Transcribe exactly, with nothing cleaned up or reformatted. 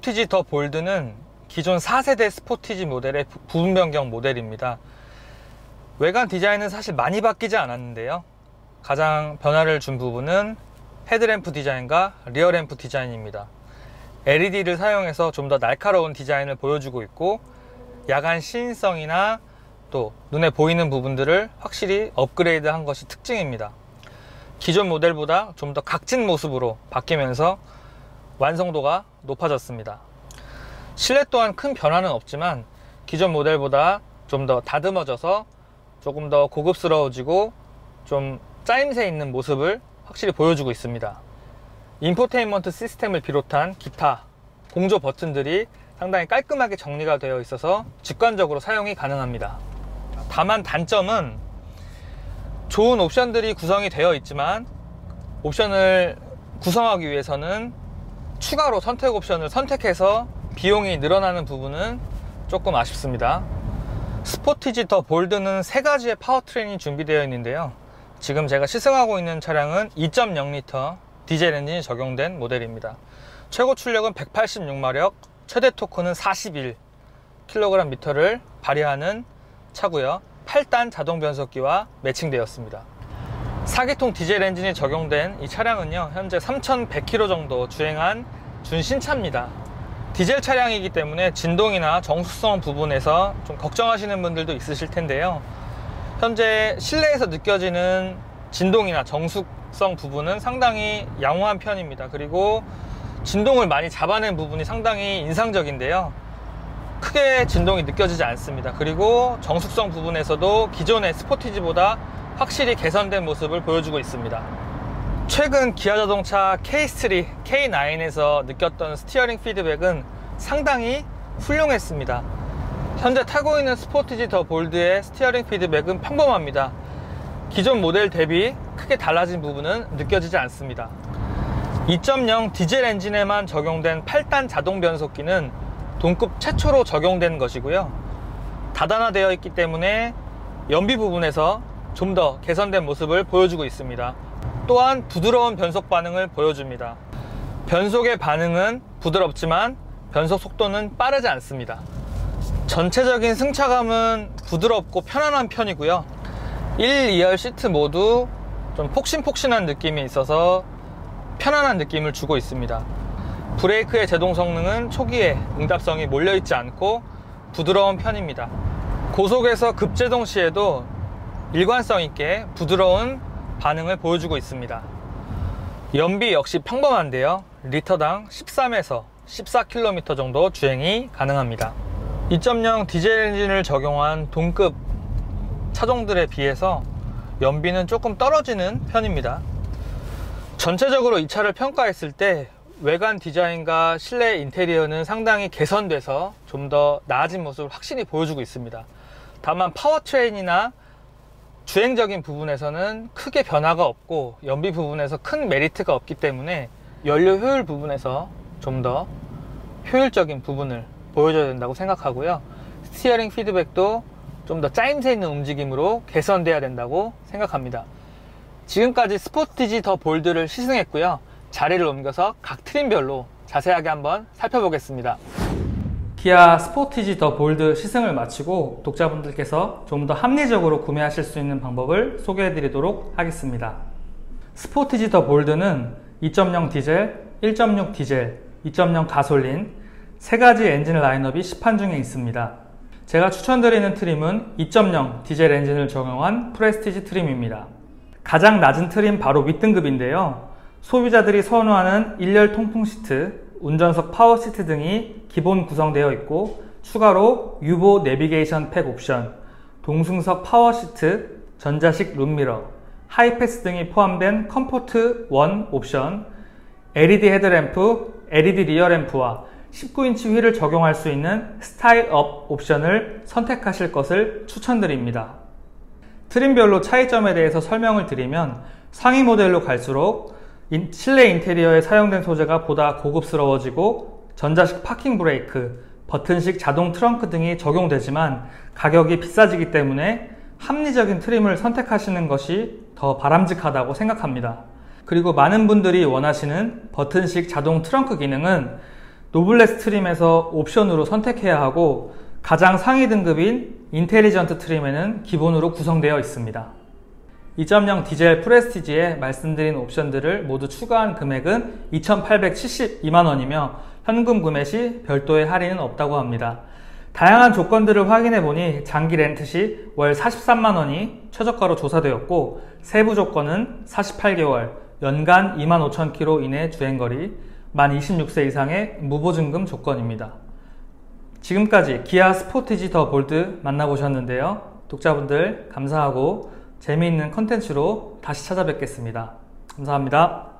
스포티지 더 볼드는 기존 사 세대 스포티지 모델의 부분 변경 모델입니다. 외관 디자인은 사실 많이 바뀌지 않았는데요, 가장 변화를 준 부분은 헤드램프 디자인과 리어램프 디자인입니다. 엘이디를 사용해서 좀 더 날카로운 디자인을 보여주고 있고, 야간 시인성이나 또 눈에 보이는 부분들을 확실히 업그레이드한 것이 특징입니다. 기존 모델보다 좀 더 각진 모습으로 바뀌면서 완성도가 높아졌습니다. 실내 또한 큰 변화는 없지만 기존 모델보다 좀 더 다듬어져서 조금 더 고급스러워지고 좀 짜임새 있는 모습을 확실히 보여주고 있습니다. 인포테인먼트 시스템을 비롯한 기타, 공조 버튼들이 상당히 깔끔하게 정리가 되어 있어서 직관적으로 사용이 가능합니다. 다만 단점은 좋은 옵션들이 구성이 되어 있지만 옵션을 구성하기 위해서는 추가로 선택 옵션을 선택해서 비용이 늘어나는 부분은 조금 아쉽습니다. 스포티지 더 볼드는 세 가지의 파워트레인이 준비되어 있는데요, 지금 제가 시승하고 있는 차량은 이 점 영 리터 디젤 엔진이 적용된 모델입니다. 최고 출력은 백팔십육 마력, 최대 토크는 사십일 킬로그램 미터를 발휘하는 차고요, 팔 단 자동 변속기와 매칭되었습니다. 사 기통 디젤 엔진이 적용된 이 차량은요, 현재 삼천백 킬로미터 정도 주행한 준신차입니다. 디젤 차량이기 때문에 진동이나 정수성 부분에서 좀 걱정하시는 분들도 있으실 텐데요, 현재 실내에서 느껴지는 진동이나 정수성 부분은 상당히 양호한 편입니다. 그리고 진동을 많이 잡아낸 부분이 상당히 인상적인데요, 크게 진동이 느껴지지 않습니다. 그리고 정숙성 부분에서도 기존의 스포티지보다 확실히 개선된 모습을 보여주고 있습니다. 최근 기아자동차 케이 쓰리, 케이 나인에서 느꼈던 스티어링 피드백은 상당히 훌륭했습니다. 현재 타고 있는 스포티지 더 볼드의 스티어링 피드백은 평범합니다. 기존 모델 대비 크게 달라진 부분은 느껴지지 않습니다. 이 점 영 디젤 엔진에만 적용된 팔 단 자동 변속기는 동급 최초로 적용된 것이고요, 다단화되어 있기 때문에 연비 부분에서 좀 더 개선된 모습을 보여주고 있습니다. 또한 부드러운 변속 반응을 보여줍니다. 변속의 반응은 부드럽지만 변속 속도는 빠르지 않습니다. 전체적인 승차감은 부드럽고 편안한 편이고요, 일, 이 열 시트 모두 좀 폭신폭신한 느낌이 있어서 편안한 느낌을 주고 있습니다. 브레이크의 제동 성능은 초기에 응답성이 몰려있지 않고 부드러운 편입니다. 고속에서 급제동 시에도 일관성 있게 부드러운 반응을 보여주고 있습니다. 연비 역시 평범한데요, 리터당 십삼에서 십사 킬로미터 정도 주행이 가능합니다. 이 점 영 디젤 엔진을 적용한 동급 차종들에 비해서 연비는 조금 떨어지는 편입니다. 전체적으로 이 차를 평가했을 때 외관 디자인과 실내 인테리어는 상당히 개선돼서 좀 더 나아진 모습을 확실히 보여주고 있습니다. 다만 파워트레인이나 주행적인 부분에서는 크게 변화가 없고 연비 부분에서 큰 메리트가 없기 때문에 연료 효율 부분에서 좀 더 효율적인 부분을 보여줘야 된다고 생각하고요, 스티어링 피드백도 좀 더 짜임새 있는 움직임으로 개선돼야 된다고 생각합니다. 지금까지 스포티지 더 볼드를 시승했고요, 자리를 옮겨서 각 트림별로 자세하게 한번 살펴보겠습니다. 기아 스포티지 더 볼드 시승을 마치고 독자분들께서 좀 더 합리적으로 구매하실 수 있는 방법을 소개해드리도록 하겠습니다. 스포티지 더 볼드는 이 점 영 디젤, 일 점 육 디젤, 이 점 영 가솔린 세 가지 엔진 라인업이 시판 중에 있습니다. 제가 추천드리는 트림은 이 점 영 디젤 엔진을 적용한 프레스티지 트림입니다. 가장 낮은 트림 바로 윗등급인데요, 소비자들이 선호하는 일열 통풍 시트, 운전석 파워 시트 등이 기본 구성되어 있고, 추가로 유보 내비게이션 팩 옵션, 동승석 파워 시트, 전자식 룸미러, 하이패스 등이 포함된 컴포트 일 옵션, 엘이디 헤드램프, 엘이디 리어램프와 십구 인치 휠을 적용할 수 있는 스타일업 옵션을 선택하실 것을 추천드립니다. 트림별로 차이점에 대해서 설명을 드리면, 상위 모델로 갈수록 인, 실내 인테리어에 사용된 소재가 보다 고급스러워지고 전자식 파킹 브레이크, 버튼식 자동 트렁크 등이 적용되지만 가격이 비싸지기 때문에 합리적인 트림을 선택하시는 것이 더 바람직하다고 생각합니다. 그리고 많은 분들이 원하시는 버튼식 자동 트렁크 기능은 노블레스 트림에서 옵션으로 선택해야 하고 가장 상위 등급인 인텔리전트 트림에는 기본으로 구성되어 있습니다. 이 점 영 디젤 프레스티지에 말씀드린 옵션들을 모두 추가한 금액은 이천팔백칠십이만 원이며 현금 구매 시 별도의 할인은 없다고 합니다. 다양한 조건들을 확인해보니 장기 렌트 시 월 사십삼만 원이 최저가로 조사되었고, 세부 조건은 사십팔 개월, 연간 이만 오천 킬로미터 이내 주행거리, 만 이십육 세 이상의 무보증금 조건입니다. 지금까지 기아 스포티지 더 볼드 만나보셨는데요. 독자분들 감사하고 재미있는 컨텐츠로 다시 찾아뵙겠습니다. 감사합니다.